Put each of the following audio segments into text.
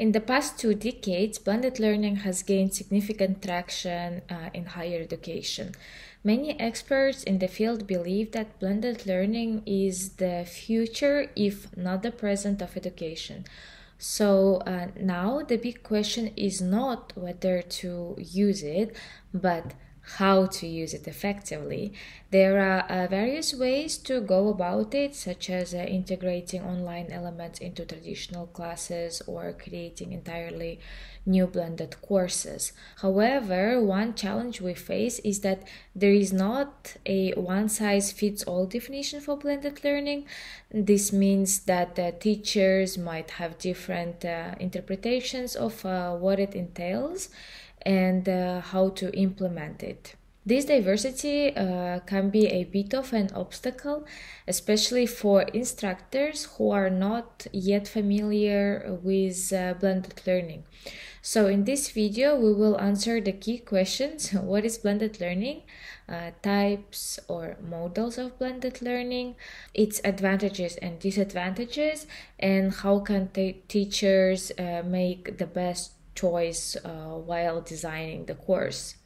In the past 2 decades, blended learning has gained significant traction in higher education. Many experts in the field believe that blended learning is the future, if not the present, of education. So now the big question is not whether to use it, but how to use it effectively. There are various ways to go about it, such as integrating online elements into traditional classes or creating entirely new blended courses. However, one challenge we face is that there is not a one-size-fits-all definition for blended learning. This means that teachers might have different interpretations of what it entails and how to implement it. This diversity can be a bit of an obstacle, especially for instructors who are not yet familiar with blended learning. So in this video, we will answer the key questions. What is blended learning? Types or models of blended learning, its advantages and disadvantages, and how can teachers make the best choice while designing the course.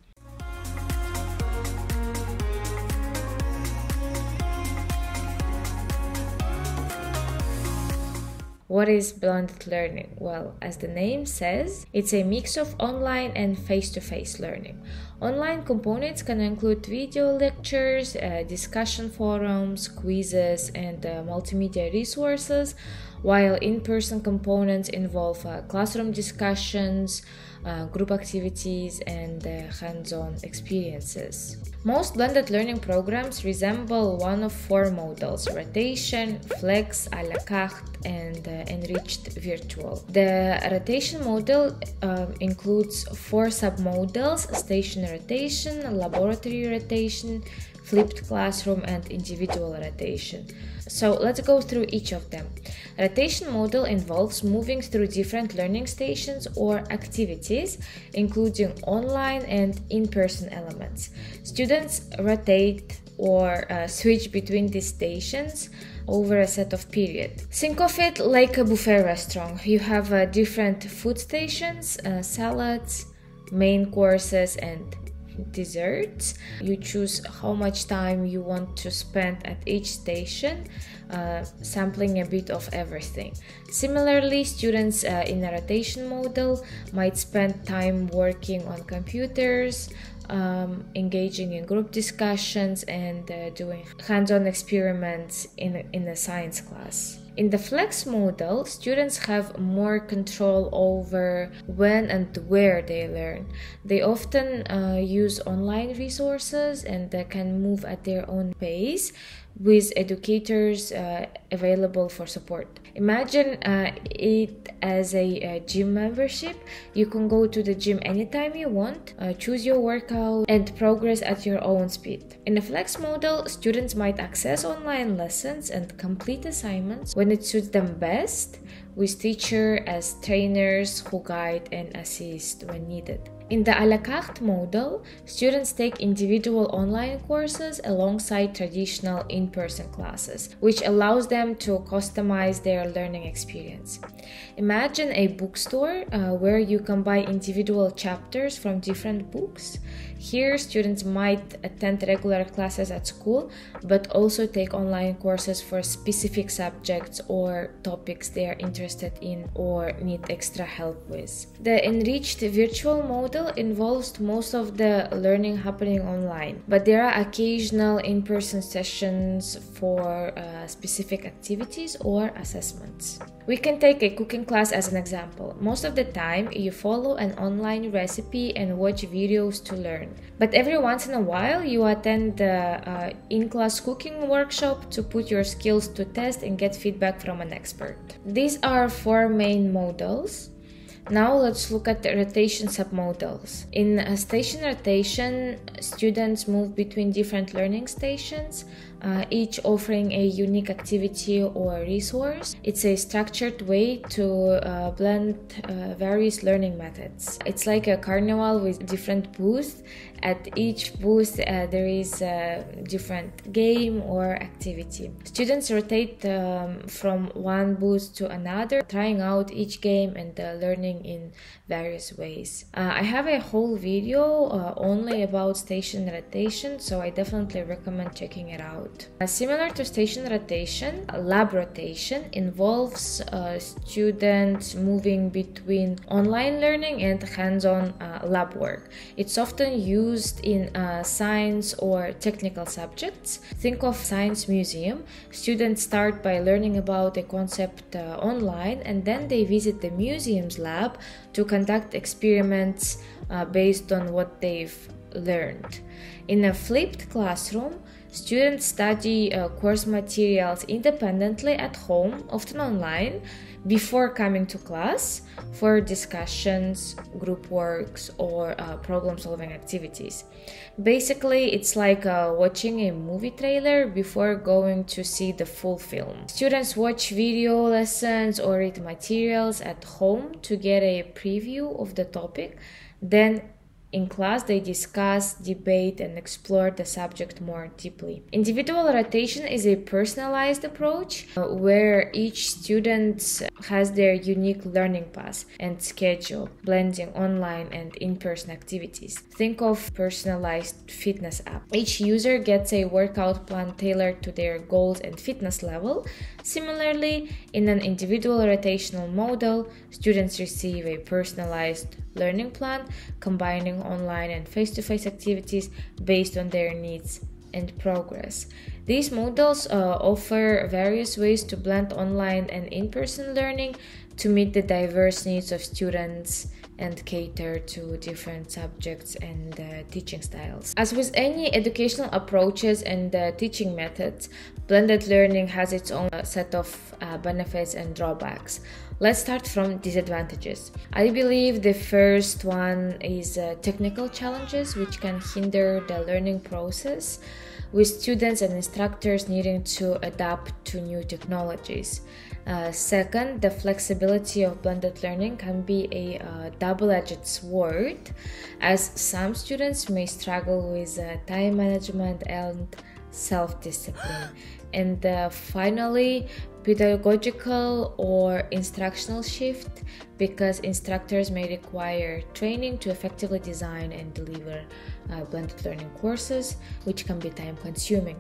What is blended learning? Well, as the name says, it's a mix of online and face-to-face learning. Online components can include video lectures, discussion forums, quizzes, and multimedia resources, while in-person components involve classroom discussions, group activities, and hands-on experiences. Most blended learning programs resemble one of 4 models: Rotation, Flex, A La Carte, and Enriched Virtual. The Rotation model includes 4 submodels: stationary rotation, laboratory rotation, flipped classroom, and individual rotation. So let's go through each of them. Rotation model involves moving through different learning stations or activities, including online and in-person elements. Students rotate or switch between these stations over a set of period. Think of it like a buffet restaurant. You have different food stations, salads, main courses, and desserts. You choose how much time you want to spend at each station, sampling a bit of everything. Similarly, students in a rotation model might spend time working on computers, engaging in group discussions, and doing hands-on experiments in a science class. In the Flex model, students have more control over when and where they learn. They often use online resources and can move at their own pace, with educators available for support. Imagine it as a gym membership. You can go to the gym anytime you want, choose your workout, and progress at your own speed. In the Flex model, students might access online lessons and complete assignments when it suits them best, with teachers as trainers who guide and assist when needed. In the A La Carte model, students take individual online courses alongside traditional in-person classes, which allows them to customize their learning experience. Imagine a bookstore where you can buy individual chapters from different books. Here, students might attend regular classes at school, but also take online courses for specific subjects or topics they are interested in or need extra help with. The Enriched Virtual model involves most of the learning happening online, but there are occasional in-person sessions for specific activities or assessments. We can take a cooking class as an example. Most of the time, you follow an online recipe and watch videos to learn. But every once in a while, you attend the in-class cooking workshop to put your skills to test and get feedback from an expert. These are 4 main models. Now let's look at the rotation submodels. In a station rotation, students move between different learning stations, each offering a unique activity or resource. It's a structured way to blend various learning methods. It's like a carnival with different booths. At each booth there is a different game or activity. Students rotate from one booth to another, trying out each game and learning in various ways. I have a whole video only about station rotation, so I definitely recommend checking it out. Similar to station rotation, lab rotation involves students moving between online learning and hands-on lab work. It's often used in science or technical subjects. Think of science museum. Students start by learning about a concept online, and then they visit the museum's lab to conduct experiments based on what they've learned. In a flipped classroom, students study course materials independently at home, often online, before coming to class for discussions, group works, or problem-solving activities. Basically, it's like watching a movie trailer before going to see the full film. Students watch video lessons or read materials at home to get a preview of the topic. Then in class, they discuss, debate, and explore the subject more deeply. Individual rotation is a personalized approach where each student has their unique learning path and schedule, blending online and in-person activities. Think of personalized fitness app. Each user gets a workout plan tailored to their goals and fitness level. Similarly, in an individual rotational model, students receive a personalized learning plan combining online and face-to-face activities based on their needs and progress. These models offer various ways to blend online and in-person learning to meet the diverse needs of students and cater to different subjects and teaching styles. As with any educational approaches and teaching methods, blended learning has its own set of benefits and drawbacks. Let's start from disadvantages. I believe the first one is technical challenges, which can hinder the learning process, with students and instructors needing to adapt to new technologies. Second, the flexibility of blended learning can be a double-edged sword, as some students may struggle with time management and self-discipline. And finally, pedagogical or instructional shift, because instructors may require training to effectively design and deliver blended learning courses, which can be time-consuming.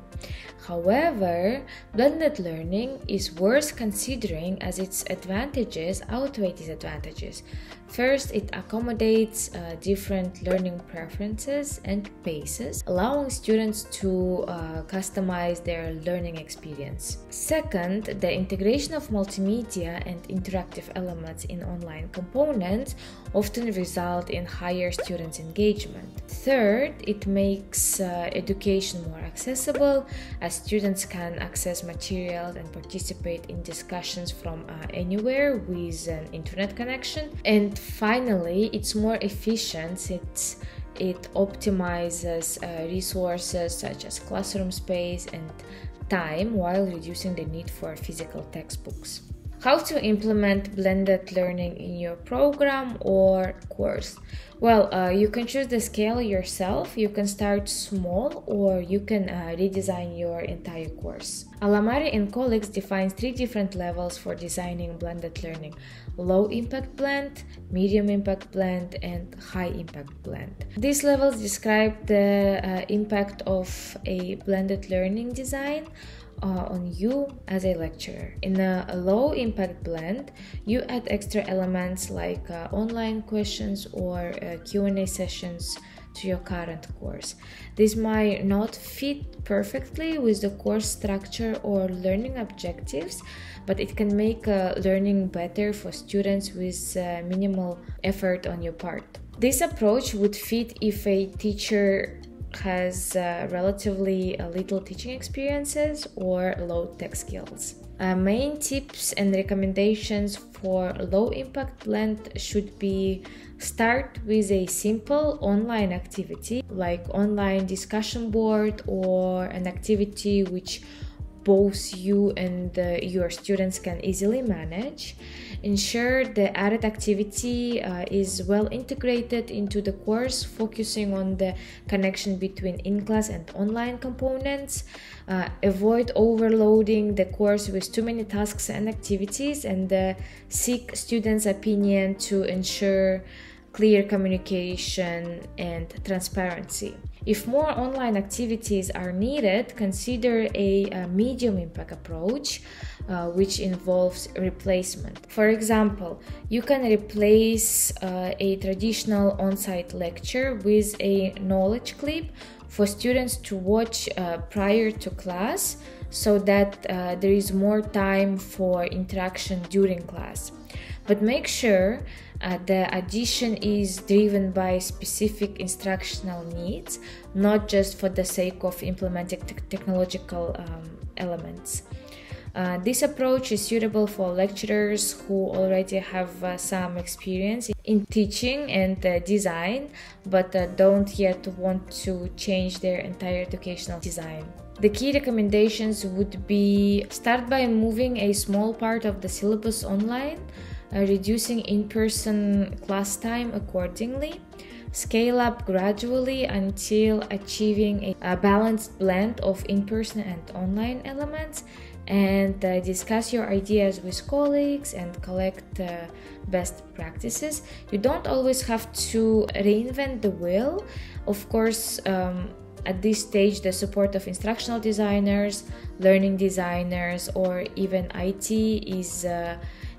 However, blended learning is worth considering as its advantages outweigh disadvantages. First, it accommodates different learning preferences and paces, allowing students to customize their learning experience. Second, the integration of multimedia and interactive elements in online components often result in higher students' engagement. Third, it makes education more accessible, as students can access materials and participate in discussions from anywhere with an internet connection. And finally, it's more efficient since it optimizes resources such as classroom space and time while reducing the need for physical textbooks. How to implement blended learning in your program or course? Well, you can choose the scale yourself. You can start small, or you can redesign your entire course. Alamari and colleagues defines 3 different levels for designing blended learning: low impact blend, medium impact blend, and high impact blend. These levels describe the impact of a blended learning design on you as a lecturer. In a low impact blend, you add extra elements like online questions or Q&A sessions to your current course. This might not fit perfectly with the course structure or learning objectives, but it can make learning better for students with minimal effort on your part. This approach would fit if a teacher has relatively little teaching experiences or low tech skills. Main tips and recommendations for low impact blend should be: start with a simple online activity like online discussion board, or an activity which both you and your students can easily manage. Ensure the added activity is well integrated into the course, focusing on the connection between in-class and online components. Avoid overloading the course with too many tasks and activities, and seek students' opinion to ensure clear communication and transparency. If more online activities are needed, consider a medium impact approach, which involves replacement. For example, you can replace a traditional on-site lecture with a knowledge clip for students to watch prior to class, so that there is more time for interaction during class. But make sure the addition is driven by specific instructional needs, not just for the sake of implementing technological elements. This approach is suitable for lecturers who already have some experience in teaching and design, but don't yet want to change their entire educational design. The key recommendations would be: start by moving a small part of the syllabus online, reducing in-person class time accordingly. Scale up gradually until achieving a balanced blend of in-person and online elements, and discuss your ideas with colleagues and collect best practices. You don't always have to reinvent the wheel. Of course, at this stage, the support of instructional designers, learning designers, or even IT is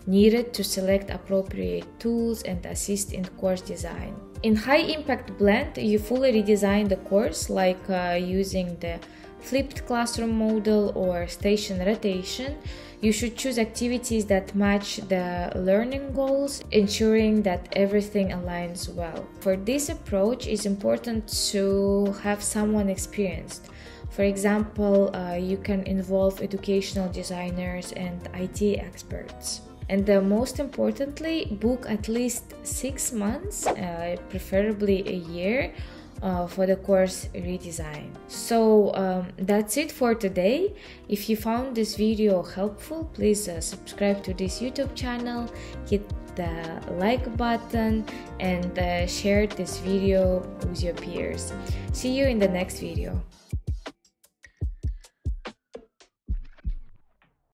needed to select appropriate tools and assist in course design. In high impact blend, you fully redesign the course, like using the flipped classroom model or station rotation. You should choose activities that match the learning goals, ensuring that everything aligns well. For this approach, it's important to have someone experienced. For example, you can involve educational designers and IT experts. And most importantly, book at least 6 months, preferably a year, for the course redesign. So that's it for today. If you found this video helpful, please subscribe to this YouTube channel, hit the like button, and share this video with your peers. See you in the next video.